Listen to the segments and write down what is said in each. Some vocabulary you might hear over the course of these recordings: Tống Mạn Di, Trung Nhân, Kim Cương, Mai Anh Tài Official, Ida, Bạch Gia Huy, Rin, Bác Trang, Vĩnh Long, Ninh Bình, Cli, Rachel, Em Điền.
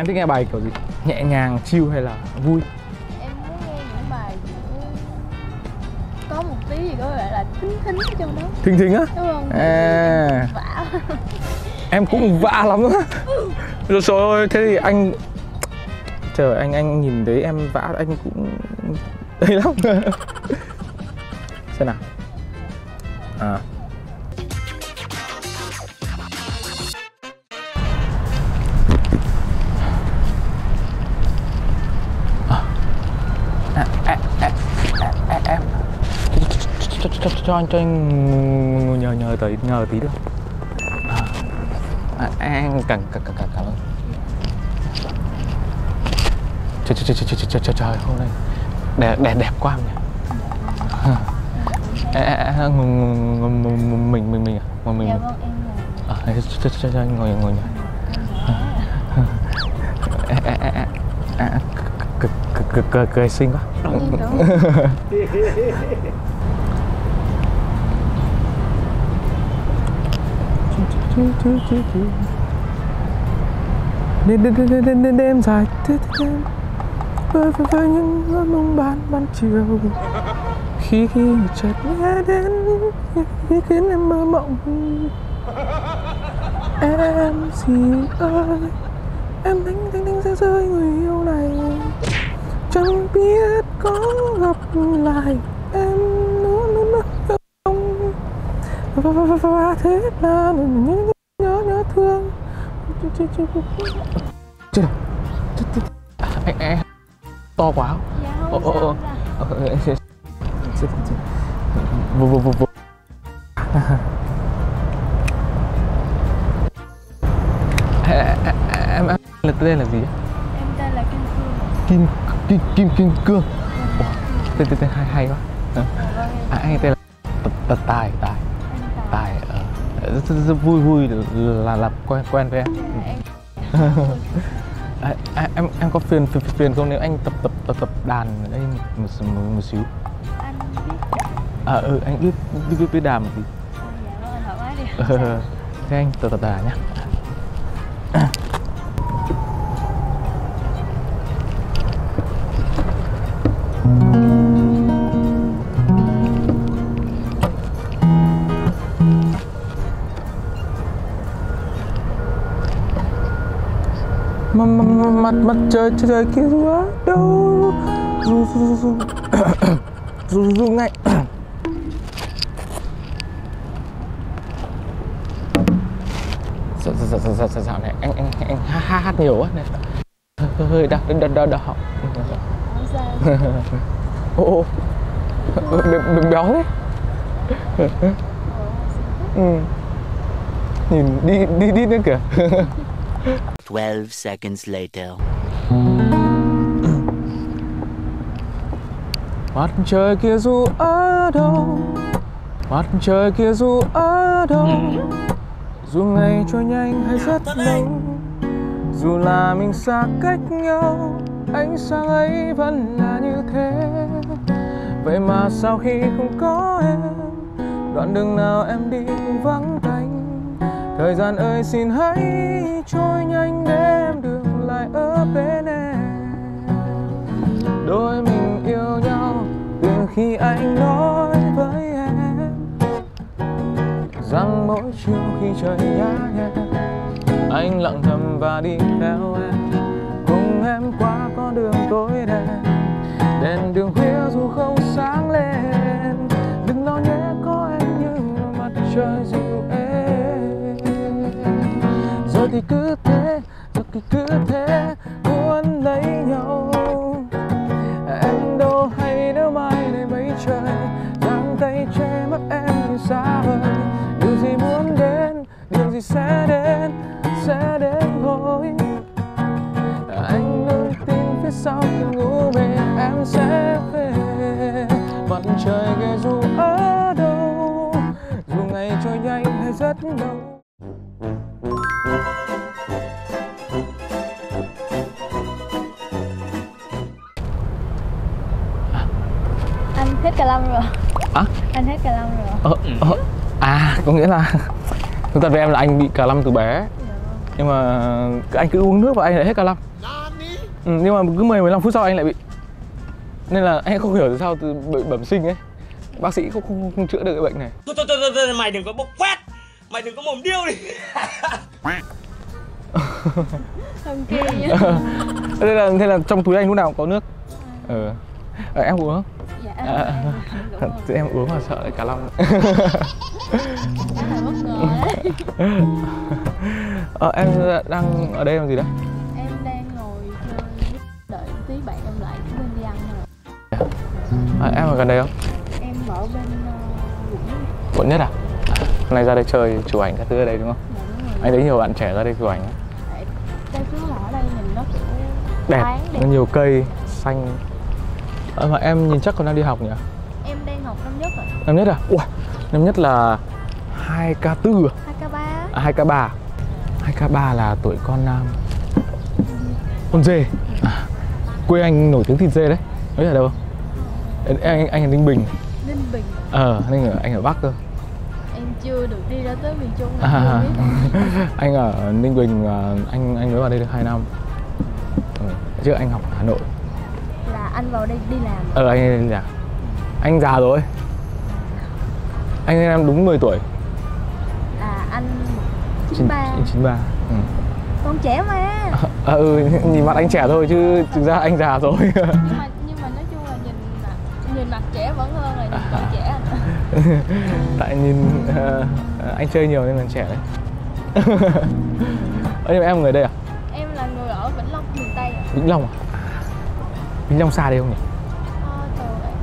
Em thích nghe bài kiểu gì? Nhẹ nhàng, chill hay là vui? Em muốn nghe những bài có một tí gì có vẻ là thính thính ở trong đó. Thính thính á? Đúng không? À... vã. Em cũng vã lắm á. Rồi trời ơi, thế thì anh... trời anh nhìn thấy em vã anh cũng... đấy lắm. Xem nào. À. Cho anh nhờ tí được. Anh cảm ơn. Trời hôm nay đẹp quá nhỉ. Mình à? Mình. Cho anh ngồi nhỉ. Cười xinh quá. Đêm dài đêm với những giấc mộng ban chiều khi chợt nghe đến những khiến em mơ mộng. Em gì ơi, em đánh rơi người yêu này, chẳng biết có gặp lại em nữa không. Và thế là những nhớ thương. Chết rồi. Anh to quá. Dạ không sao là... Vô. Em tên là gì? Em tên là Kim Cương. Kim Cương. Tên hay quá. Anh tên là Tài. Rất vui là làm quen với em. Em có phiền không nếu anh tập đàn ở đây một xíu? Anh biết. Anh biết đàn một tí. Dạ vâng, hỏi thế anh tập đàn nhá. Mặt trời kia quá đâu dù ngay dạo này anh hát nhiều quá này, hơi đau ô béo đấy. Nhìn đi nữa kìa. 12 seconds later. Mặt trời kia dù ở đâu, mặt trời kia dù ở đâu, dù ngày trôi nhanh hay rất lâu, dù là mình xa cách nhau, ánh sáng ấy vẫn là như thế. Vậy mà sao khi không có em, đoạn đường nào em đi cũng vắng tanh. Thời gian ơi xin hãy trôi nhanh để em được lại ở bên em. Đôi mình yêu nhau từ khi anh nói với em rằng mỗi chiều khi trời nhá nhẹ, anh lặng thầm và đi theo em, cùng em qua con đường tối đen. Đèn đường khuya dù không sáng lên, đừng lo nhé có em như mặt trời dịu êm. Thì cứ thế, rồi thì cứ thế cuốn lấy nhau. Em đâu hay nếu mai này mấy trời giang tay che mắt em như xa vời. Điều gì muốn đến, điều gì sẽ đến thôi. Anh luôn tin phía sau khi ngủ mê em sẽ về. Mặt trời kia dù ở đâu, dù ngày trôi nhanh hay rất lâu. Hết cà lăm rồi. Hả? Anh hết cà lăm rồi. À, có nghĩa là thật về em là anh bị cà lăm từ bé. Nhưng mà anh cứ uống nước và anh lại hết cả lăm. Nhưng mà cứ 10-15 phút sau anh lại bị. Nên là em không hiểu sao từ bẩm sinh ấy. Bác sĩ không chữa được cái bệnh này. Thôi, mày đừng có bốc phét. Mày đừng có mồm điêu đi. Thế là trong túi anh lúc nào cũng có nước. Em uống không? Dạ. Tụi em uống mà sợ lại cả lòng. Em đang ở đây làm gì đấy? Em đang ngồi chơi, đợi tí bạn em lại chúng mình đi ăn thôi. Em ở gần đây không? Em ở bên quận nhất. À? Hôm nay ra đây chơi chụp ảnh các thứ ở đây đúng không? Dạ, đúng rồi. Anh thấy nhiều bạn trẻ ra đây chụp ảnh. Đây cứ ở đây nhìn nó kiểu đẹp, nó nhiều cây xanh. Mà em nhìn chắc còn đang đi học nhỉ? Em đang học năm nhất rồi. Năm nhất à? Ủa, năm nhất là 2K4 à? 2K3. À, 2K3. 2K3 là tuổi con nam. Con dê à? Quê anh nổi tiếng thịt dê đấy. Đấy là đâu? Anh ở Ninh Bình. Ninh Bình? Anh ở Bắc cơ. Em chưa được đi ra tới miền Trung. Anh ở Ninh Bình, anh mới vào đây được 2 năm. Trước anh học ở Hà Nội. Anh vào đây đi làm. Anh đi làm. Anh già rồi. Anh em đúng 10 tuổi. À, anh 93. 93. Ừ. Con trẻ mà. Nhìn mặt anh trẻ thôi chứ thực ra anh già rồi. Nhưng mà nói chung là nhìn mặt trẻ vẫn hơn là nhìn mặt trẻ. Tại nhìn anh chơi nhiều nên là trẻ đấy. Nhưng mà em người đây à? Em là người ở Vĩnh Long, miền Tây ạ. Vĩnh Long à? Vĩnh Long xa đây không nhỉ?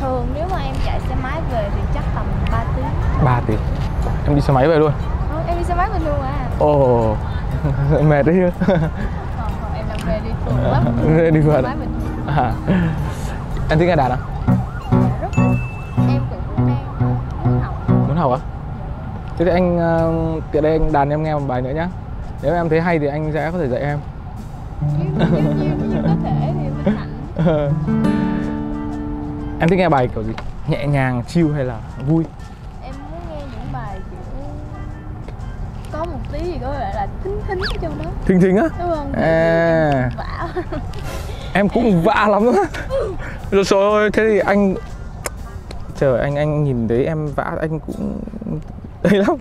Thường nếu mà em chạy xe máy về thì chắc tầm 3 tiếng. 3 tiếng? Em đi xe máy về luôn? Em đi xe máy về luôn à. Ồ, mệt đấy chứ. Còn em đang về đi phượt lắm. Đi phượt à? Em thích nghe đàn à? Rất. Em cũng muốn học. Muốn học á? Thế thì anh tiện đây anh đàn em nghe một bài nữa nhá. Nếu em thấy hay thì anh sẽ có thể dạy em. Nếu có thể thì mình hạnh. Em thích nghe bài kiểu gì? Nhẹ nhàng, chill hay là vui? Em muốn nghe những bài kiểu có một tí gì có thể là thính thính ở trong đó. Thính thính á? Đúng không? À... vã. Em cũng vã lắm á. Rồi rồi, thế thì anh... trời, anh nhìn thấy em vã anh cũng... đây lắm.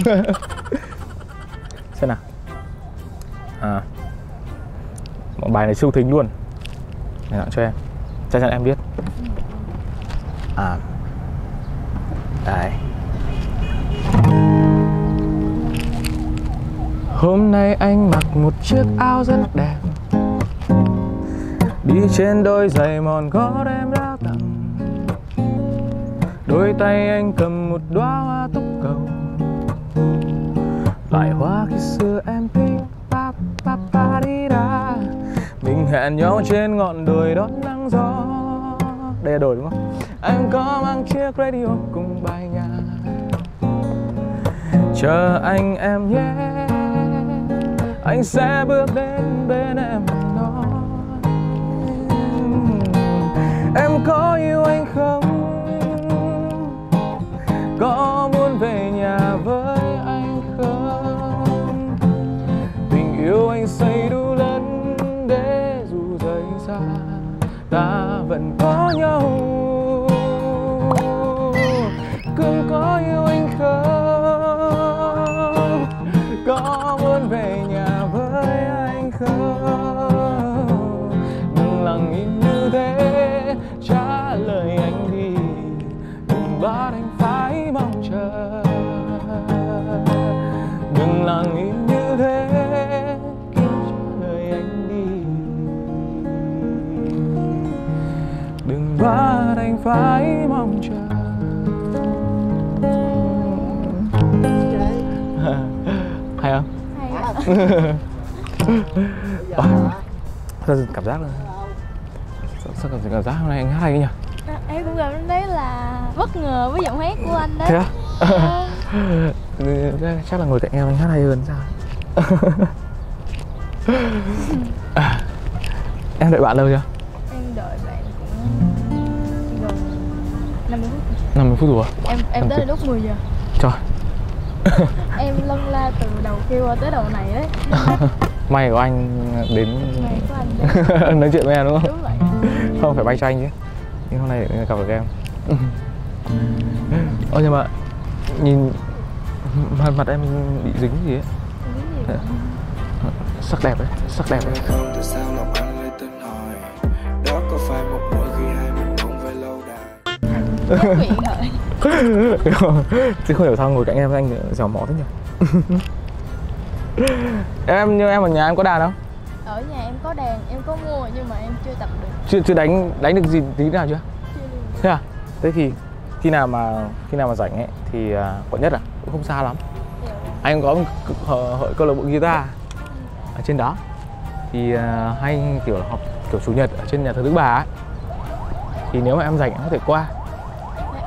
Xem nào. Một bài này siêu thính luôn. Để dọn cho em. Chắc chắn em biết. Đấy. Hôm nay anh mặc một chiếc áo rất đẹp, đi trên đôi giày mòn gót em đã tặng. Đôi tay anh cầm một đóa hoa túc cầu, loại hoa khi xưa em thích. Mình hẹn nhau trên ngọn đồi đón nắng gió. Đây là đồi đúng không? Anh có mang chiếc radio cùng bài nhạc. Chờ anh em nhé, anh sẽ bước đến bên em đó. Em có yêu anh không? Có muốn về nhà với anh không? Tình yêu anh say đủ lớn, để dù rời xa ta vẫn có nhau. Cương có yêu anh không? Có muốn về nhà với anh không? Đừng lặng im như thế, trả lời anh đi, đừng bắt anh phải mong chờ. Đừng lặng im như thế. Và anh phải mong chờ. Hay không? Hay. Cảm giác là sao cảm giác hôm nay anh hát hay cái nhỉ? Em cũng cảm thấy là bất ngờ với giọng hát của anh đấy. Thế á? Chắc là ngồi cạnh em anh hát hay hơn sao? Em đợi bạn lâu chưa? 50 phút rồi. Em tới lúc 10 giờ. Trời. Em lân la từ đầu kia qua tới đầu này đấy. May của anh đến nói chuyện với em đúng không? Đúng vậy. Không phải may cho anh chứ. Nhưng hôm nay gặp được em. Ôi nhưng mà nhìn mặt em bị dính gì ấy. Dính gì? Sắc đẹp đấy, sắc đẹp đấy. Chứ không hiểu sao ngồi cạnh em anh dẻo mỏ thế nhỉ. Em như em ở nhà em có đàn không? Ở nhà em có đàn, em có mua nhưng mà em chưa tập được. Chưa đánh được gì tí nào chưa? Chưa được. Thế à? Thế thì khi nào mà rảnh ấy thì Quận Nhất à? Cũng không xa lắm. Điều. Anh có một hội câu lạc bộ guitar ở trên đó. Thì hay kiểu là học kiểu chủ nhật ở trên nhà thờ Đức Bà ấy. Thì nếu mà em rảnh em có thể qua.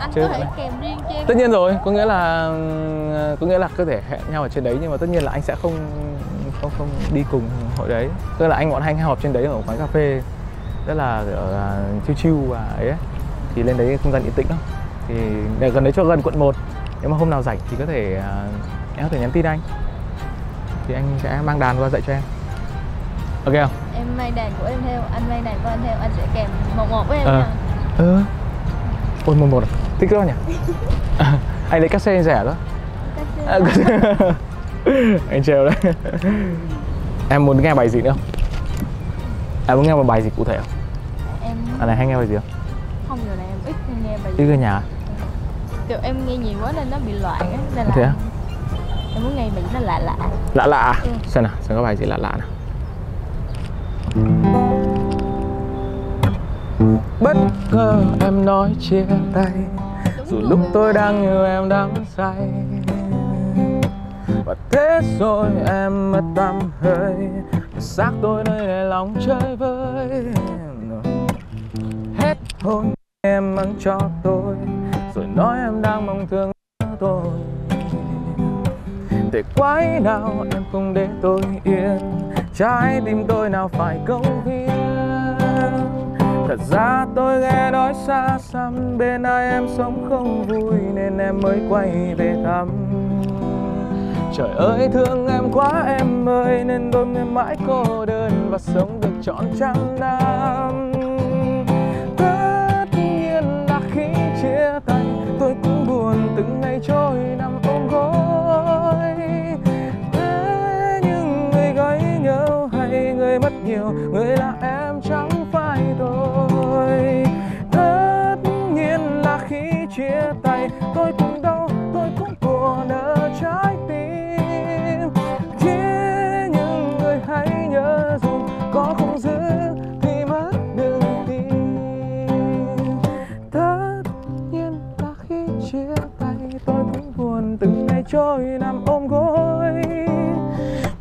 Anh có thể kèm riêng cho em. Tất nhiên rồi, có nghĩa là có thể hẹn nhau ở trên đấy nhưng mà tất nhiên là anh sẽ không đi cùng hội đấy. Tức là bọn anh hay họp trên đấy ở quán cà phê rất là chill chill và ấy, thì lên đấy không gian yên tĩnh lắm. Thì để gần đấy cho gần quận 1. Nếu mà hôm nào rảnh thì có thể em có thể nhắn tin anh. Thì anh sẽ mang đàn qua dạy cho em. Ok không? Em mang đàn của em theo, anh mang đàn của anh theo, anh sẽ kèm 1-1 với em nha. Ôi 1-1 à? Thích cơ nhỉ? Anh lấy cassette rẻ đó. Anh trêu đấy. Em muốn nghe bài gì nữa không? Em muốn nghe một bài gì cụ thể không? Em... À này hay nghe bài gì không? Không, điều này em ít nghe bài gì. Ít ở nhà à? Kiểu em nghe nhiều quá nên nó bị loạn á. Nên là thế à? Em muốn nghe bài gì nó lạ lạ. Lạ lạ à? Ừ. Xem nào, xem có bài gì lạ lạ nào. Bất ngờ em nói chia tay. Dù lúc tôi đang yêu em đắm say. Và thế rồi em mất tâm hơi. Xác tôi nơi này lòng chơi vơi. Hết hôn em mang cho tôi. Rồi nói em đang mong thương tôi. Để quái nào em không để tôi yên. Trái tim tôi nào phải cống hiến. Thật ra tôi nghe nói xa xăm. Bên ai em sống không vui. Nên em mới quay về thăm. Trời ơi thương em quá em ơi. Nên tôi mới mãi cô đơn. Và sống được trọn trăm năm. Tất nhiên là khi chia tay tôi cũng buồn từng ngày trôi nằm ôm gối. Thế nhưng người gói nhớ hay người mất nhiều. Người là em chẳng phải tôi. Tất nhiên là khi chia tay tôi cũng đau. Tôi cũng buồn ở trái tim. Có không giữ thì mất đường tin. Tất nhiên là khi chia tay tôi cũng buồn từng ngày trôi nằm ôm gối.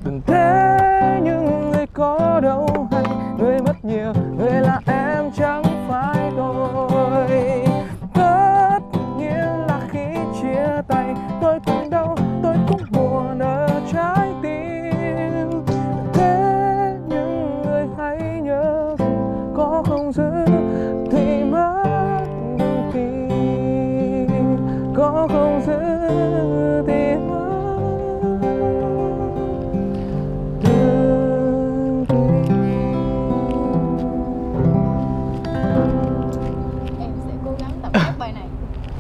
Đừng thế nhưng người có đâu hay người mất nhiều người là em chẳng phải tôi. Tất nhiên là khi chia tay tôi cũng đau tôi cũng buồn ở trái tim. Không giữ thì mất đường tin. Có không giữ thì mất đường tin. Em sẽ cố gắng tập các bài này.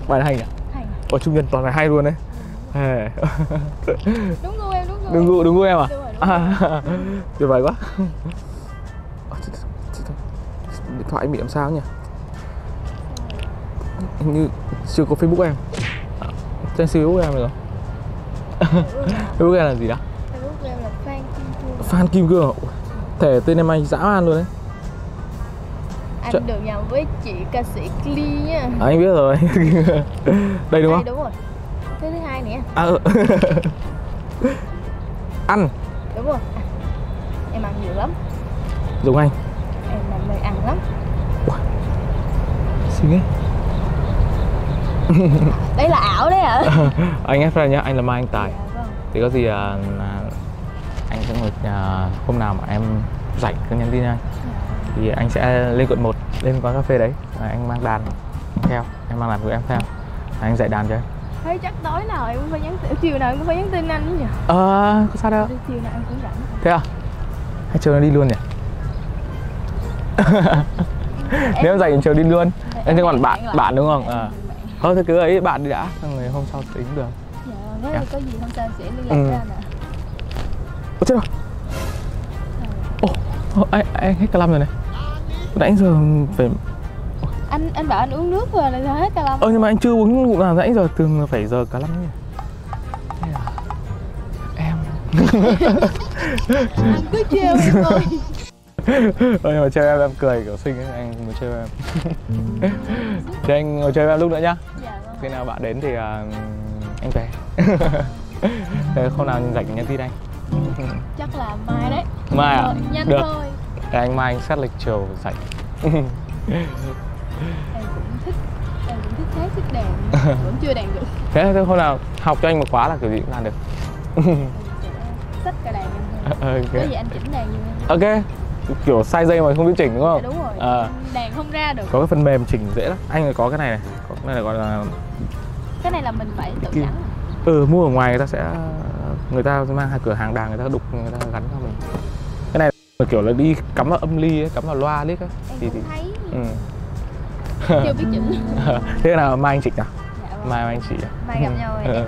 Bài này hay nhỉ? Hay. Ôi Trung Nhân toàn bài hay luôn đấy. Đúng gu em, đúng gu em à? Tuyệt vời quá. Điện thoại bị làm sao nhỉ? Hình như chưa có Facebook em. Trên Facebook em rồi. Facebook em là gì đó? Facebook em là fan Kim Cương. Fan Kim Cương. Thể tên em anh dã man luôn đấy. Anh được nhầm với chị ca sĩ Cli nha. Anh biết rồi. Đây đúng không? Đúng rồi. Thế thứ hai nè. Ăn. Đúng rồi. Em ăn nhiều lắm. Dùng anh. Em làm nơi ăn lắm. Xinh ấy. Đây là ảo đấy hả? Anh ép ra nhá, anh là Mai Anh Tài. Dạ, vâng. Thì có gì anh sẽ ngồi hôm nào mà em rảnh cứ nhắn tin anh. Dạ. Thì anh sẽ lên quận 1, lên quán cà phê đấy. Rồi anh mang đàn theo, em mang đàn của em theo. Rồi anh dạy đàn cho em. Thế chắc tối nào em cũng phải nhắn tin, chiều nào em cũng phải nhắn tin anh nhỉ? Có sao đâu. Chiều nào em cũng rảnh. Thế à? Hay chờ nó đi luôn nhỉ? Nếu em rảnh thì chờ đi luôn. Em sẽ còn bạn đúng không? À. Thôi cứ ấy bạn đi đã, xong rồi hôm sau tính được. Dạ, nếu có gì hôm sau sẽ liên lạc ra nè. Ôi chết rồi. Ồ, anh hết cả lăm rồi này. Nãy giờ phải... Anh bảo anh uống nước rồi là hết cả lăm. Nhưng mà anh chưa uống ngụm nào nãy giờ, từng phải giờ cả lăm nhỉ. Em... Anh cứ trêu em thôi. Nhưng mà trêu em cười kiểu xinh ấy, anh không muốn trêu em. Thì anh ngồi chơi với em lúc nữa nhá. Dạ vâng. Khi nào bạn đến thì anh về. Không nào rảnh nhắn tin anh. Chắc là mai đấy. Mai à? Nhanh được. Thôi. Để anh mai anh xét lịch chiều rảnh. Em cũng thích thế, thích đàn, vẫn chưa đàn được. Thế thôi hôm nào học cho anh một khóa là kiểu gì cũng làm được. Sách cả đàn em thôi. Có gì anh chỉnh đàn giùm em. Ok. Kiểu sai dây mà không biết chỉnh đúng không? Đúng rồi, đàn không ra được. Có cái phần mềm chỉnh dễ lắm. Anh có cái này này, có cái này là gọi là... Cái này là mình phải tự gắn. Mua ở ngoài người ta sẽ... Người ta mang hai cửa hàng đàn, người ta đục, người ta gắn cho mình. Cái này là kiểu là đi cắm vào âm ly ấy, cắm vào loa lít á. Em không thấy. Chưa biết chỉnh. Thế nào mai anh chỉnh nào? Dạ vâng. Mai anh chị. Mai gặp nhau rồi.